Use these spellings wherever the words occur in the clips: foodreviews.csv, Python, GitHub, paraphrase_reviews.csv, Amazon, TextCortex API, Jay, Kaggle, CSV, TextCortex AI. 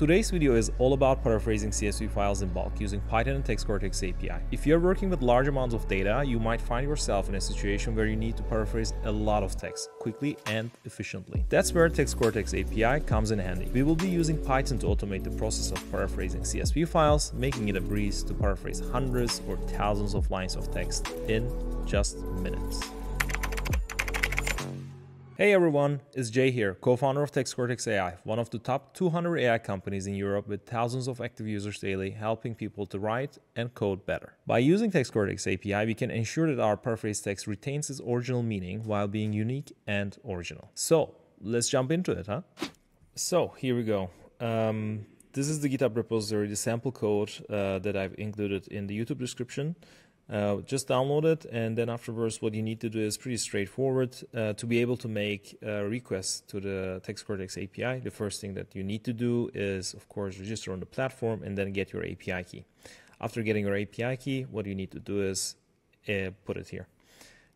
Today's video is all about paraphrasing CSV files in bulk using Python and TextCortex API. If you're working with large amounts of data, you might find yourself in a situation where you need to paraphrase a lot of text quickly and efficiently. That's where TextCortex API comes in handy. We will be using Python to automate the process of paraphrasing CSV files, making it a breeze to paraphrase hundreds or thousands of lines of text in just minutes. Hey everyone, it's Jay here, co-founder of TextCortex AI, one of the top 200 AI companies in Europe with thousands of active users daily, helping people to write and code better. By using TextCortex API, we can ensure that our paraphrase text retains its original meaning while being unique and original. So let's jump into it, huh? So here we go. This is the GitHub repository, the sample code that I've included in the YouTube description. Just download it, and then afterwards what you need to do is pretty straightforward. To be able to make requests to the TextCortex API, the first thing that you need to do is, of course, register on the platform and then get your API key. After getting your API key, what you need to do is put it here.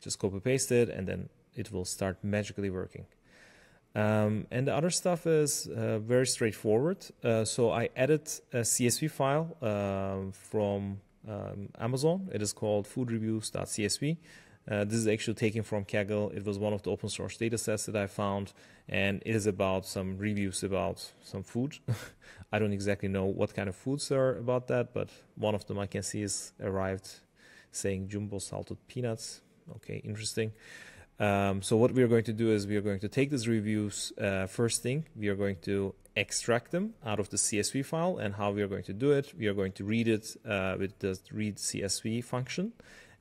Just copy paste it, and then it will start magically working. And the other stuff is very straightforward. So I added a CSV file from Amazon. It is called foodreviews.csv. This is actually taken from Kaggle. It was one of the open source data sets that I found, and it is about some reviews about some food. I don't exactly know what kind of foods are about that, but one of them I can see is arrived saying jumbo salted peanuts. Okay, interesting. So what we are going to do is we are going to take these reviews. First thing, we are going to extract them out of the CSV file, and how we are going to do it, we are going to read it with the read CSV function,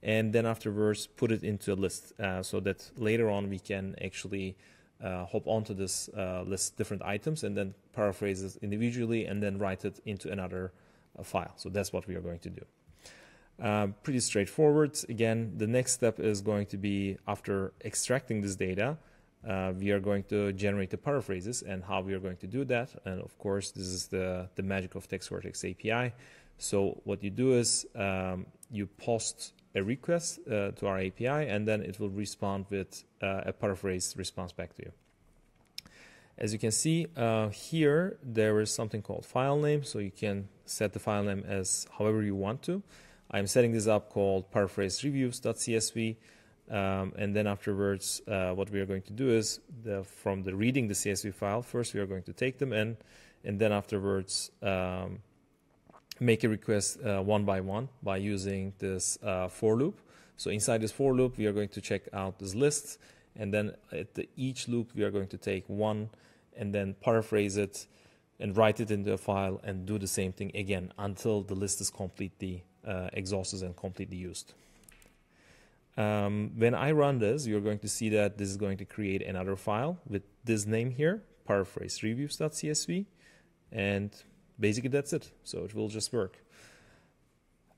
and then afterwards put it into a list so that later on we can actually hop onto this list different items and then paraphrase it individually and then write it into another file. So that's what we are going to do. Pretty straightforward. Again, the next step is going to be, after extracting this data, we are going to generate the paraphrases, and how we are going to do that. And of course, this is the magic of TextCortex API. So what you do is you post a request to our API, and then it will respond with a paraphrase response back to you. As you can see here, there is something called file name. So you can set the file name as however you want to. I'm setting this up called paraphrase_reviews.csv. And then afterwards, what we are going to do is, from the reading the CSV file, first we are going to take them in, and then afterwards make a request one by one by using this for loop. So inside this for loop, we are going to check out this list, and then at each loop, we are going to take one and then paraphrase it and write it into a file and do the same thing again until the list is completely exhausted and completely used. When I run this, you're going to see that this is going to create another file with this name here, paraphrase_reviews.csv, and basically that's it. So it will just work.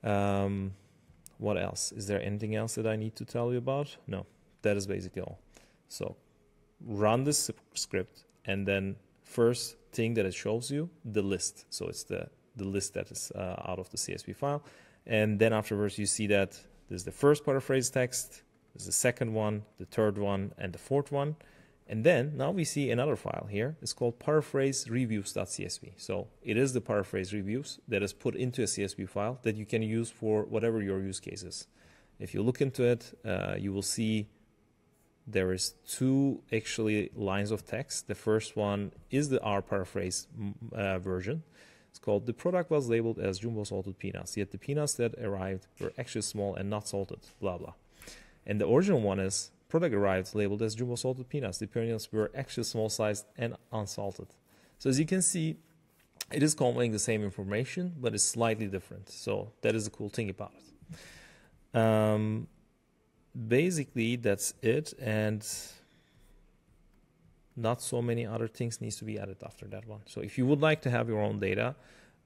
What else? Is there anything else that I need to tell you about? No, that is basically all. So run this script, and then first thing that it shows you, the list. So it's the list that is out of the CSV file. And then afterwards you see that this is the first paraphrase text, this is the second one, the third one, and the fourth one. And then now we see another file here. It's called paraphrase_reviews.csv. So it is the paraphrase reviews that is put into a CSV file that you can use for whatever your use case is. If you look into it, you will see there is two actually lines of text. The first one is the R paraphrase version. It's called, the product was labeled as jumbo salted peanuts, yet the peanuts that arrived were actually small and not salted, blah, blah. And the original one is, product arrived labeled as jumbo salted peanuts. The peanuts were actually small sized and unsalted. So as you can see, it is conveying the same information, but it's slightly different. So that is the cool thing about it. Basically, that's it. And not so many other things needs to be added after that one. So if you would like to have your own data,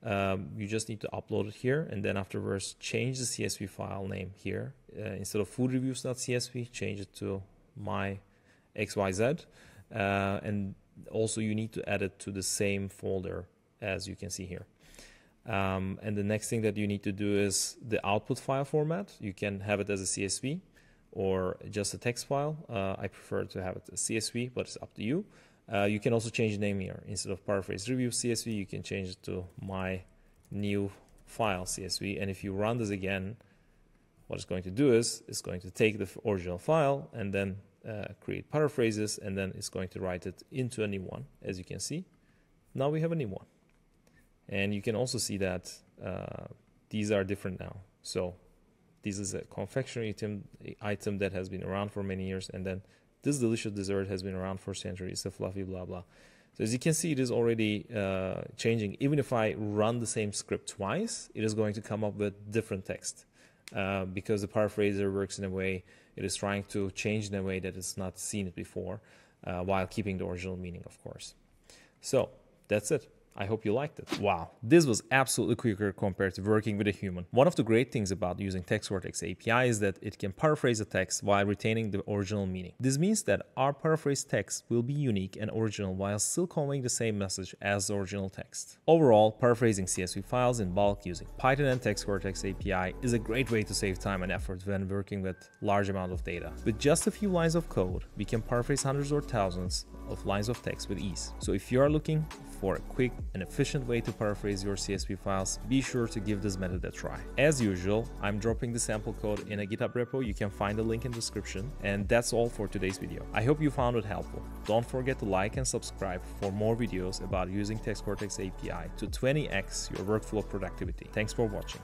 you just need to upload it here, and then afterwards change the CSV file name here. Instead of foodreviews.csv, change it to my XYZ. And also you need to add it to the same folder as you can see here. And the next thing that you need to do is the output file format. You can have it as a CSV or just a text file. I prefer to have it as CSV, but it's up to you. You can also change the name here. Instead of paraphrase_reviews.csv, you can change it to my new file CSV. And if you run this again, what it's going to do is it's going to take the original file and then create paraphrases, and then it's going to write it into a new one. As you can see, now we have a new one. And you can also see that these are different now. So this is a confectionery item that has been around for many years, and then this delicious dessert has been around for centuries. So fluffy, blah, blah. So as you can see, it is already changing. Even if I run the same script twice, it is going to come up with different text because the paraphraser works in a way, it is trying to change in a way that it's not seen it before while keeping the original meaning, of course. So that's it. I hope you liked it. Wow, this was absolutely quicker compared to working with a human. One of the great things about using TextCortex API is that it can paraphrase a text while retaining the original meaning. This means that our paraphrased text will be unique and original while still conveying the same message as the original text. Overall, paraphrasing CSV files in bulk using Python and TextCortex API is a great way to save time and effort when working with large amounts of data. With just a few lines of code, we can paraphrase hundreds or thousands of lines of text with ease. So if you are looking for a quick and efficient way to paraphrase your CSV files, be sure to give this method a try. As usual, I'm dropping the sample code in a GitHub repo. You can find the link in the description. And that's all for today's video. I hope you found it helpful. Don't forget to like and subscribe for more videos about using TextCortex API to 20x your workflow productivity. Thanks for watching.